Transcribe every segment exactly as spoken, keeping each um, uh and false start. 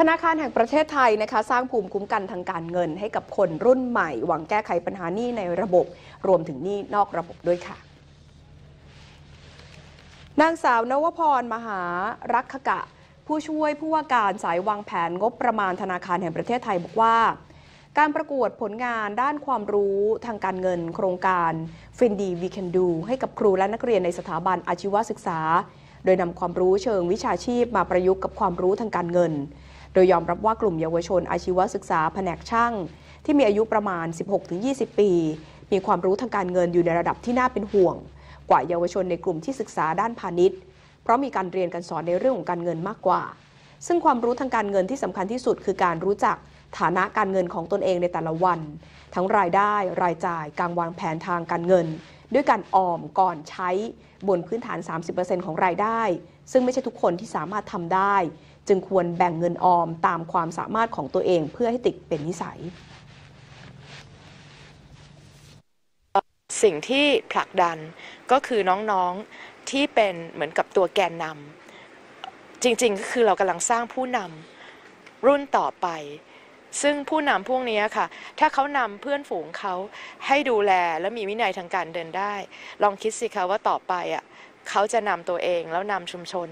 ธนาคารแห่งประเทศไทยนะคะสร้างภูมิคุ้มกันทางการเงินให้กับคนรุ่นใหม่หวังแก้ไขปัญหาหนี้ในระบบรวมถึงหนี้นอกระบบด้วยค่ะนางสาวนวพรมหารักขกะผู้ช่วยผู้ว่าการสายวางแผนงบประมาณธนาคารแห่งประเทศไทยบอกว่าการประกวดผลงานด้านความรู้ทางการเงินโครงการ Findi We Can Do ให้กับครูและนักเรียนในสถาบันอาชีวศึกษาโดยนำความรู้เชิงวิชาชีพมาประยุกต์กับความรู้ทางการเงินโดยยอมรับว่ากลุ่มเยาวชนอาชีวศึกษาแผนกช่างที่มีอายุประมาณ สิบหกถึงยี่สิบ ปีมีความรู้ทางการเงินอยู่ในระดับที่น่าเป็นห่วงกว่าเยาวชนในกลุ่มที่ศึกษาด้านพาณิชย์เพราะมีการเรียนการสอนในเรื่องของการเงินมากกว่าซึ่งความรู้ทางการเงินที่สำคัญที่สุดคือการรู้จักฐานะการเงินของตนเองในแต่ละวันทั้งรายได้รายจ่ายการวางแผนทางการเงินด้วยการออมก่อนใช้บนพื้นฐาน สามสิบเปอร์เซ็นต์ ของรายได้ซึ่งไม่ใช่ทุกคนที่สามารถทำได้จึงควรแบ่งเงินออมตามความสามารถของตัวเองเพื่อให้ติดเป็นนิสัยสิ่งที่ผลักดันก็คือน้องๆที่เป็นเหมือนกับตัวแกนนำจริงๆก็คือเรากำลังสร้างผู้นำรุ่นต่อไปซึ่งผู้นำพวกนี้ค่ะถ้าเขานำเพื่อนฝูงเขาให้ดูแลและมีวินัยทางการเดินได้ลองคิดสิคะว่าต่อไปอ่ะเขาจะนำตัวเองแล้วนำชุมชน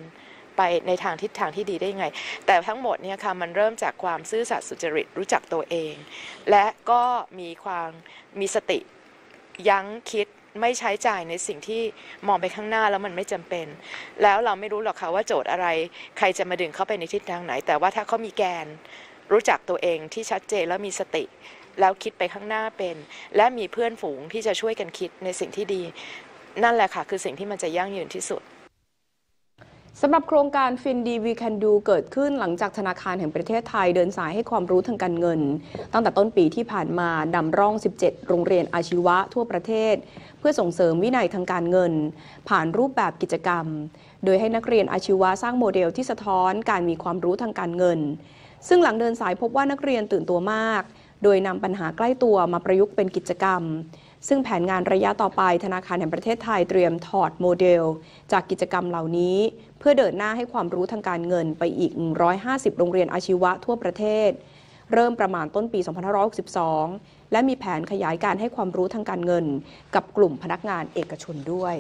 ไปในทางทิศทางที่ดีได้ยังไงแต่ทั้งหมดเนี่ยค่ะมันเริ่มจากความซื่อสัตย์สุจริตรู้จักตัวเองและก็มีความมีสติยั้งคิดไม่ใช้จ่ายในสิ่งที่มองไปข้างหน้าแล้วมันไม่จำเป็นแล้วเราไม่รู้หรอกค่ะว่าโจทย์อะไรใครจะมาดึงเขาไปในทิศทางไหนแต่ว่าถ้าเขามีแกนรู้จักตัวเองที่ชัดเจนแล้วมีสติแล้วคิดไปข้างหน้าเป็นและมีเพื่อนฝูงที่จะช่วยกันคิดในสิ่งที่ดีนั่นแหละค่ะคือสิ่งที่มันจะยั่งยืนที่สุดสำหรับโครงการ Findi We Can Do เกิดขึ้นหลังจากธนาคารแห่งประเทศไทยเดินสายให้ความรู้ทางการเงินตั้งแต่ต้นปีที่ผ่านมานำร่องสิบเจ็ดโรงเรียนอาชีวะทั่วประเทศเพื่อส่งเสริมวินัยทางการเงินผ่านรูปแบบกิจกรรมโดยให้นักเรียนอาชีวะสร้างโมเดลที่สะท้อนการมีความรู้ทางการเงินซึ่งหลังเดินสายพบว่านักเรียนตื่นตัวมากโดยนำปัญหาใกล้ตัวมาประยุกต์เป็นกิจกรรมซึ่งแผนงานระยะต่อไปธนาคารแห่งประเทศไทยเตรียมถอดโมเดลจากกิจกรรมเหล่านี้เพื่อเดินหน้าให้ความรู้ทางการเงินไปอีกหนึ่งร้อยห้าสิบโรงเรียนอาชีวะทั่วประเทศเริ่มประมาณต้นปีสองพันห้าร้อยหกสิบสองและมีแผนขยายการให้ความรู้ทางการเงินกับกลุ่มพนักงานเอกชนด้วย